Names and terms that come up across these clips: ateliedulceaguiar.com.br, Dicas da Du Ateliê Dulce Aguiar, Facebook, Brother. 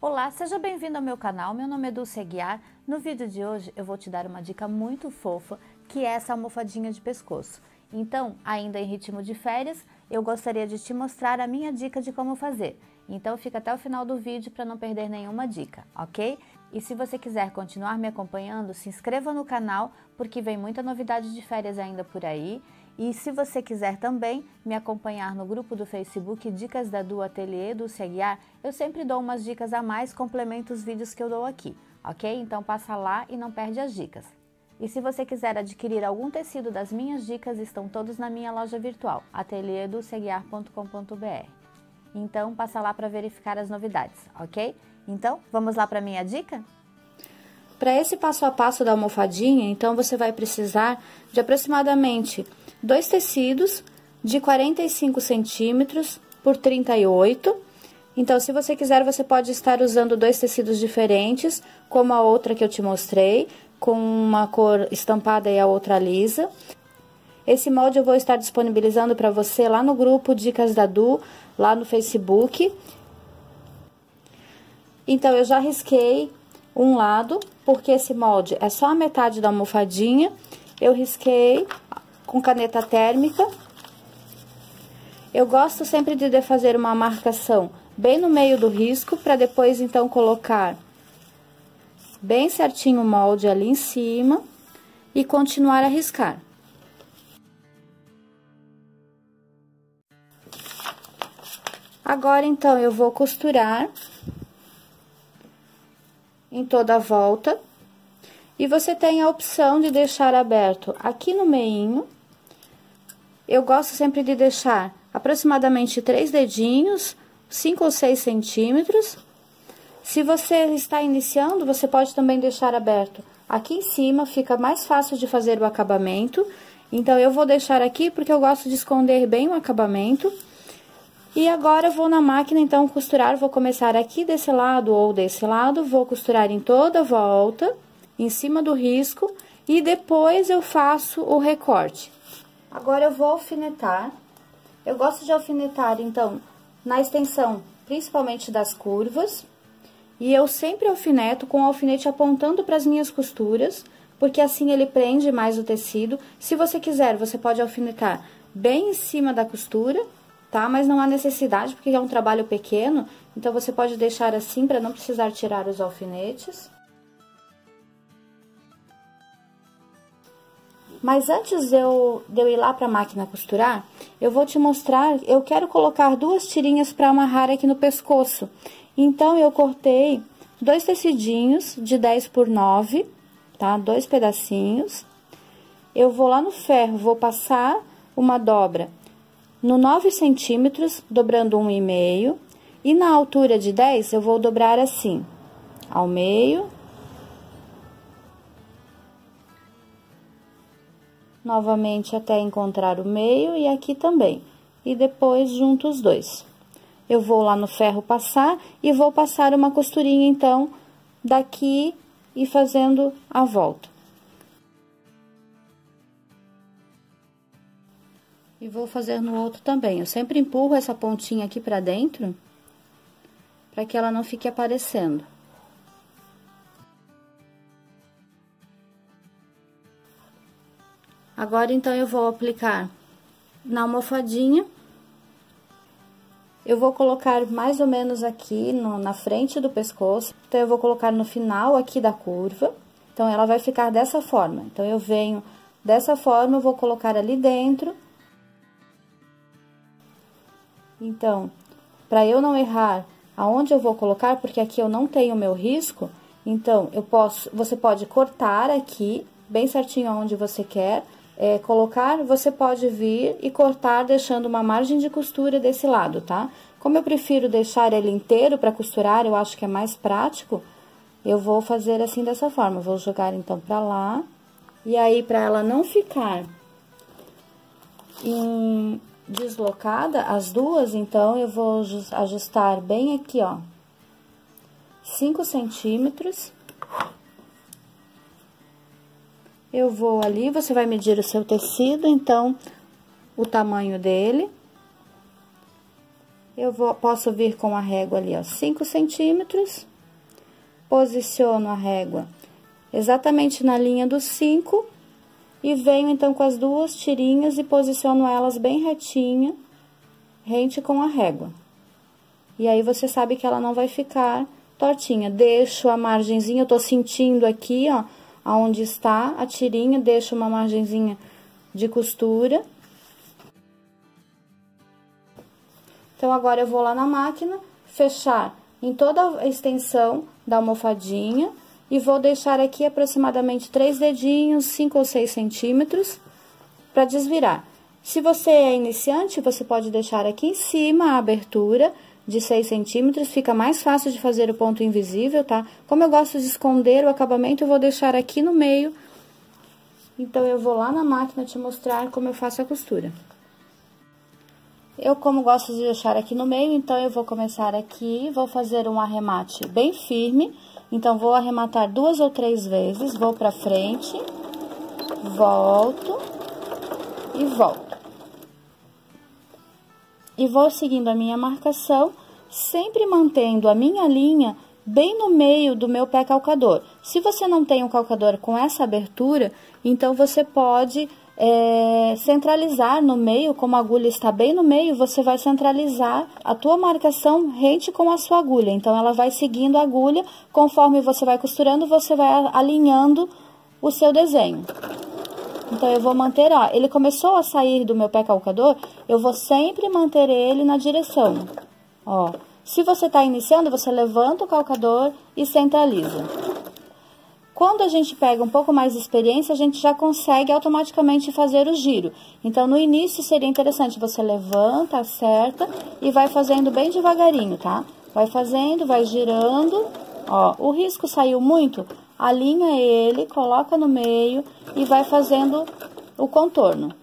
Olá, seja bem-vindo ao meu canal, meu nome é Dulce Aguiar. No vídeo de hoje eu vou te dar uma dica muito fofa, que é essa almofadinha de pescoço. Então, ainda em ritmo de férias, eu gostaria de te mostrar a minha dica de como fazer. Então fica até o final do vídeo para não perder nenhuma dica, ok? E se você quiser continuar me acompanhando, se inscreva no canal, porque vem muita novidade de férias ainda por aí. E se você quiser também me acompanhar no grupo do Facebook Dicas da Du Ateliê Dulce Aguiar, eu sempre dou umas dicas a mais, complemento os vídeos que eu dou aqui, ok? Então passa lá e não perde as dicas. E se você quiser adquirir algum tecido das minhas dicas, estão todos na minha loja virtual, ateliedulceaguiar.com.br. Então passa lá para verificar as novidades, ok? Então vamos lá para minha dica? Para esse passo a passo da almofadinha, então você vai precisar de aproximadamente 2 tecidos de 45 centímetros por 38. Então, se você quiser, você pode estar usando 2 tecidos diferentes, como a outra que eu te mostrei, com uma cor estampada e a outra lisa. Esse molde eu vou estar disponibilizando para você lá no grupo Dicas da Du, lá no Facebook. Então, eu já risquei um lado, porque esse molde é só a metade da almofadinha. Eu risquei com caneta térmica. Eu gosto sempre de fazer uma marcação bem no meio do risco, para depois, então, colocar bem certinho o molde ali em cima e continuar a riscar. Agora, então, eu vou costurar em toda a volta. E você tem a opção de deixar aberto aqui no meinho. Eu gosto sempre de deixar aproximadamente 3 dedinhos, 5 ou 6 centímetros. Se você está iniciando, você pode também deixar aberto aqui em cima, fica mais fácil de fazer o acabamento. Então, eu vou deixar aqui porque eu gosto de esconder bem o acabamento. E agora, eu vou na máquina, então, costurar. Vou começar aqui desse lado ou desse lado, vou costurar em toda a volta, em cima do risco, e depois eu faço o recorte. Agora, eu vou alfinetar. Eu gosto de alfinetar, então, na extensão, principalmente das curvas. E eu sempre alfineto com o alfinete apontando para as minhas costuras, porque assim ele prende mais o tecido. Se você quiser, você pode alfinetar bem em cima da costura, tá? Mas não há necessidade, porque é um trabalho pequeno, então você pode deixar assim para não precisar tirar os alfinetes. Mas antes de eu ir lá para a máquina costurar, eu vou te mostrar, eu quero colocar 2 tirinhas para amarrar aqui no pescoço. Então, eu cortei 2 tecidinhos de 10 por 9, tá? 2 pedacinhos. Eu vou lá no ferro, vou passar uma dobra no 9 centímetros, dobrando 1,5. E na altura de 10, eu vou dobrar assim, ao meio. Novamente até encontrar o meio e aqui também. E depois, junto os 2. Eu vou lá no ferro passar e vou passar uma costurinha, então, daqui e fazendo a volta. E vou fazer no outro também. Eu sempre empurro essa pontinha aqui pra dentro, pra que ela não fique aparecendo. Agora, então, eu vou aplicar na almofadinha. Eu vou colocar mais ou menos aqui na frente do pescoço. Então, eu vou colocar no final aqui da curva. Então, ela vai ficar dessa forma. Então, eu venho dessa forma, vou colocar ali dentro. Então, para eu não errar aonde eu vou colocar, porque aqui eu não tenho o meu risco, então, você pode cortar aqui, bem certinho aonde você quer colocar, você pode vir e cortar deixando uma margem de costura desse lado, tá? Como eu prefiro deixar ele inteiro para costurar, eu acho que é mais prático, eu vou fazer assim dessa forma. Vou jogar, então, pra lá. E aí, pra ela não ficar deslocada, as duas, então, eu vou ajustar bem aqui, ó, 5 centímetros. Eu vou ali, você vai medir o seu tecido, então, o tamanho dele. Eu posso vir com a régua ali, ó, 5 centímetros. posiciono a régua exatamente na linha dos 5 e venho então com as duas tirinhas e posiciono elas bem retinha, rente com a régua. E aí você sabe que ela não vai ficar tortinha. Deixo a margenzinha, eu tô sentindo aqui, ó, aonde está a tirinha, deixo uma margenzinha de costura. Então, agora eu vou lá na máquina, fechar em toda a extensão da almofadinha e vou deixar aqui aproximadamente 3 dedinhos, 5 ou 6 centímetros, para desvirar. Se você é iniciante, você pode deixar aqui em cima a abertura de 6 centímetros, fica mais fácil de fazer o ponto invisível, tá? Como eu gosto de esconder o acabamento, eu vou deixar aqui no meio. Então, eu vou lá na máquina te mostrar como eu faço a costura. Eu, como gosto de deixar aqui no meio, então, eu vou começar aqui, vou fazer um arremate bem firme. Então, vou arrematar 2 ou 3 vezes, vou pra frente, volto e volto. E vou seguindo a minha marcação, sempre mantendo a minha linha bem no meio do meu pé calcador. Se você não tem um calcador com essa abertura, então, você pode... centralizar no meio, como a agulha está bem no meio, você vai centralizar a tua marcação rente com a sua agulha. Então, ela vai seguindo a agulha, conforme você vai costurando, você vai alinhando o seu desenho. Então, eu vou manter, ó, ele começou a sair do meu pé calcador, eu vou sempre manter ele na direção, ó. Se você está iniciando, você levanta o calcador e centraliza. Quando a gente pega um pouco mais de experiência, a gente já consegue automaticamente fazer o giro. Então, no início, seria interessante, você levanta, acerta e vai fazendo bem devagarinho, tá? Vai fazendo, vai girando, ó, o risco saiu muito, alinha ele, coloca no meio e vai fazendo o contorno.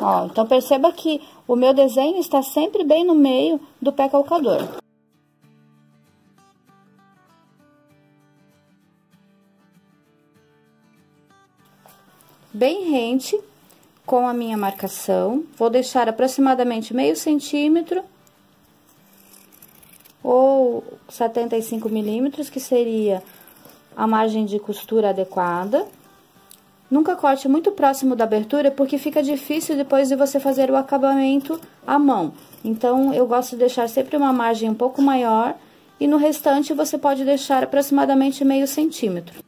Ó, então, perceba que o meu desenho está sempre bem no meio do pé calcador. Bem rente com a minha marcação, vou deixar aproximadamente meio centímetro ou 75 milímetros, que seria a margem de costura adequada. Nunca corte muito próximo da abertura, porque fica difícil depois de você fazer o acabamento à mão. Então, eu gosto de deixar sempre uma margem um pouco maior e no restante você pode deixar aproximadamente meio centímetro.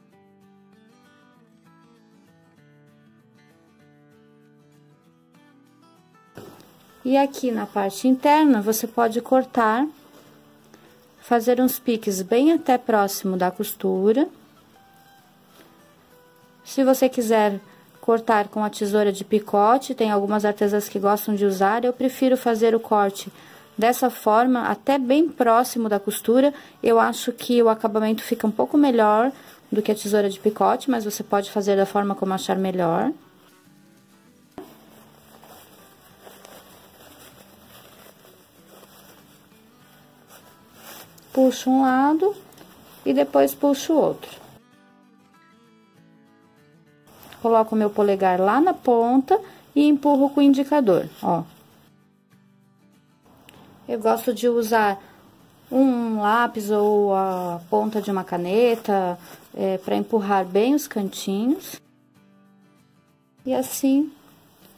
E aqui na parte interna, você pode cortar, fazer uns piques bem até próximo da costura. Se você quiser cortar com a tesoura de picote, tem algumas artesãs que gostam de usar, eu prefiro fazer o corte dessa forma, até bem próximo da costura. Eu acho que o acabamento fica um pouco melhor do que a tesoura de picote, mas você pode fazer da forma como achar melhor. Puxo um lado e depois puxo o outro. Coloco o meu polegar lá na ponta e empurro com o indicador, ó. Eu gosto de usar um lápis ou a ponta de uma caneta, para empurrar bem os cantinhos. E assim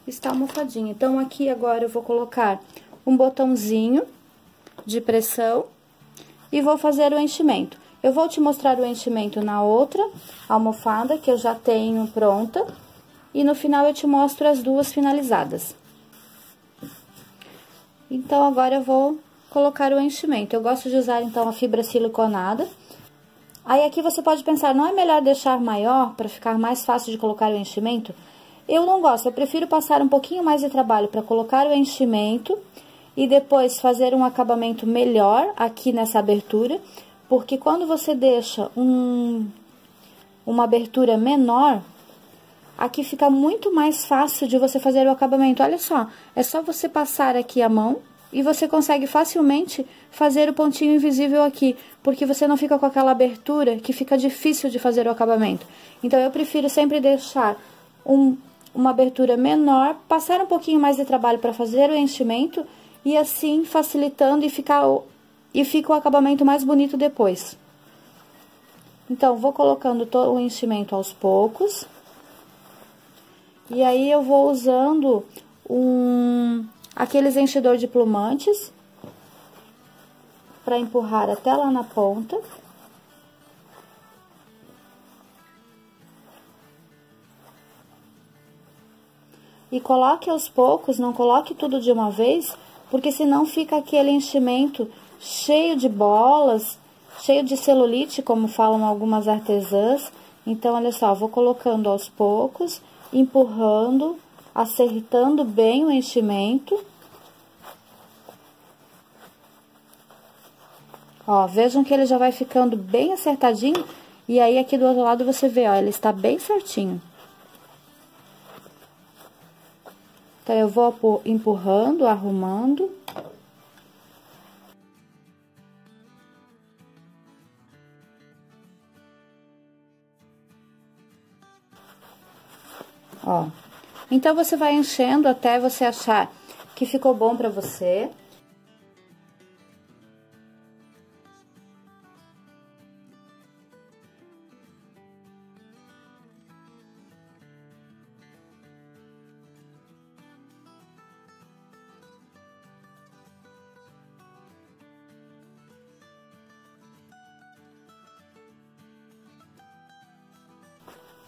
está a almofadinha. Então, aqui agora eu vou colocar um botãozinho de pressão. E vou fazer o enchimento. Eu vou te mostrar o enchimento na outra almofada, que eu já tenho pronta. E no final eu te mostro as duas finalizadas. Então, agora eu vou colocar o enchimento. Eu gosto de usar, então, a fibra siliconada. Aí, aqui você pode pensar, não é melhor deixar maior para ficar mais fácil de colocar o enchimento? Eu não gosto, eu prefiro passar um pouquinho mais de trabalho para colocar o enchimento... E depois fazer um acabamento melhor aqui nessa abertura, porque quando você deixa uma abertura menor, aqui fica muito mais fácil de você fazer o acabamento. Olha só, é só você passar aqui a mão e você consegue facilmente fazer o pontinho invisível aqui, porque você não fica com aquela abertura que fica difícil de fazer o acabamento. Então, eu prefiro sempre deixar uma abertura menor, passar um pouquinho mais de trabalho para fazer o enchimento... E assim, facilitando e ficar e fica o acabamento mais bonito depois. Então, vou colocando todo o enchimento aos poucos. E aí, eu vou usando aqueles enchedor de plumantes para empurrar até lá na ponta. E coloque aos poucos, não coloque tudo de uma vez, porque senão fica aquele enchimento cheio de bolas, cheio de celulite, como falam algumas artesãs. Então, olha só, vou colocando aos poucos, empurrando, acertando bem o enchimento. Ó, vejam que ele já vai ficando bem acertadinho, e aí aqui do outro lado você vê, ó, ele está bem certinho. Então, eu vou empurrando, arrumando. Ó. Então, você vai enchendo até você achar que ficou bom pra você.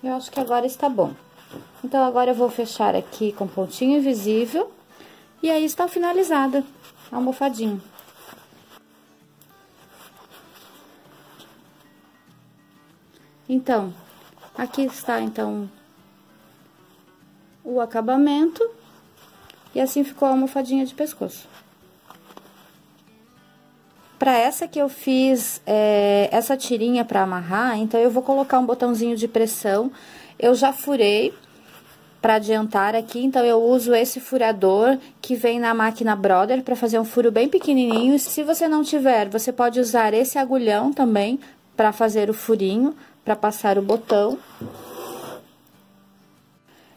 Eu acho que agora está bom. Então, agora eu vou fechar aqui com pontinho invisível. E aí, está finalizada a almofadinha. Então, aqui está, então, o acabamento. E assim ficou a almofadinha de pescoço. Para essa que eu fiz essa tirinha para amarrar, então eu vou colocar um botãozinho de pressão. Eu já furei para adiantar aqui, então eu uso esse furador que vem na máquina Brother para fazer um furo bem pequenininho. Se você não tiver, você pode usar esse agulhão também para fazer o furinho, para passar o botão.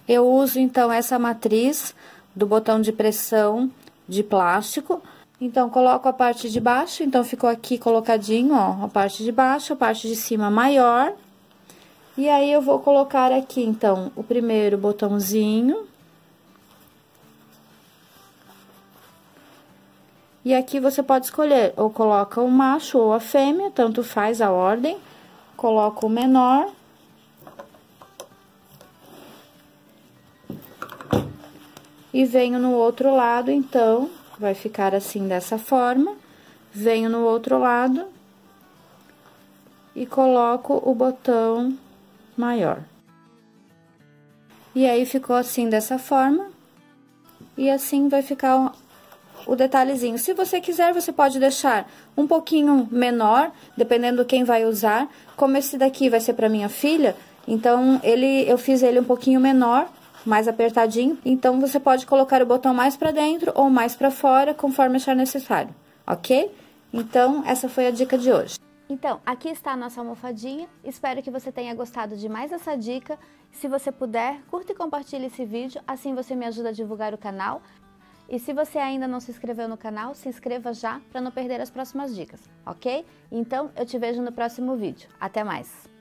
Eu uso então essa matriz do botão de pressão de plástico. Então, coloco a parte de baixo, então, ficou aqui colocadinho, ó, a parte de baixo, a parte de cima maior. E aí, eu vou colocar aqui, então, o primeiro botãozinho. E aqui você pode escolher, ou coloca o macho ou a fêmea, tanto faz a ordem. Coloco o menor. E venho no outro lado, então... Vai ficar assim, dessa forma. Venho no outro lado e coloco o botão maior. E aí, ficou assim, dessa forma. E assim vai ficar o detalhezinho. Se você quiser, você pode deixar um pouquinho menor, dependendo quem vai usar. Como esse daqui vai ser para minha filha, então eu fiz ele um pouquinho menor, mais apertadinho. Então, você pode colocar o botão mais pra dentro ou mais pra fora, conforme achar necessário, ok? Então, essa foi a dica de hoje. Então, aqui está a nossa almofadinha. Espero que você tenha gostado de mais essa dica. Se você puder, curta e compartilhe esse vídeo, assim você me ajuda a divulgar o canal. E se você ainda não se inscreveu no canal, se inscreva já para não perder as próximas dicas, ok? Então, eu te vejo no próximo vídeo. Até mais!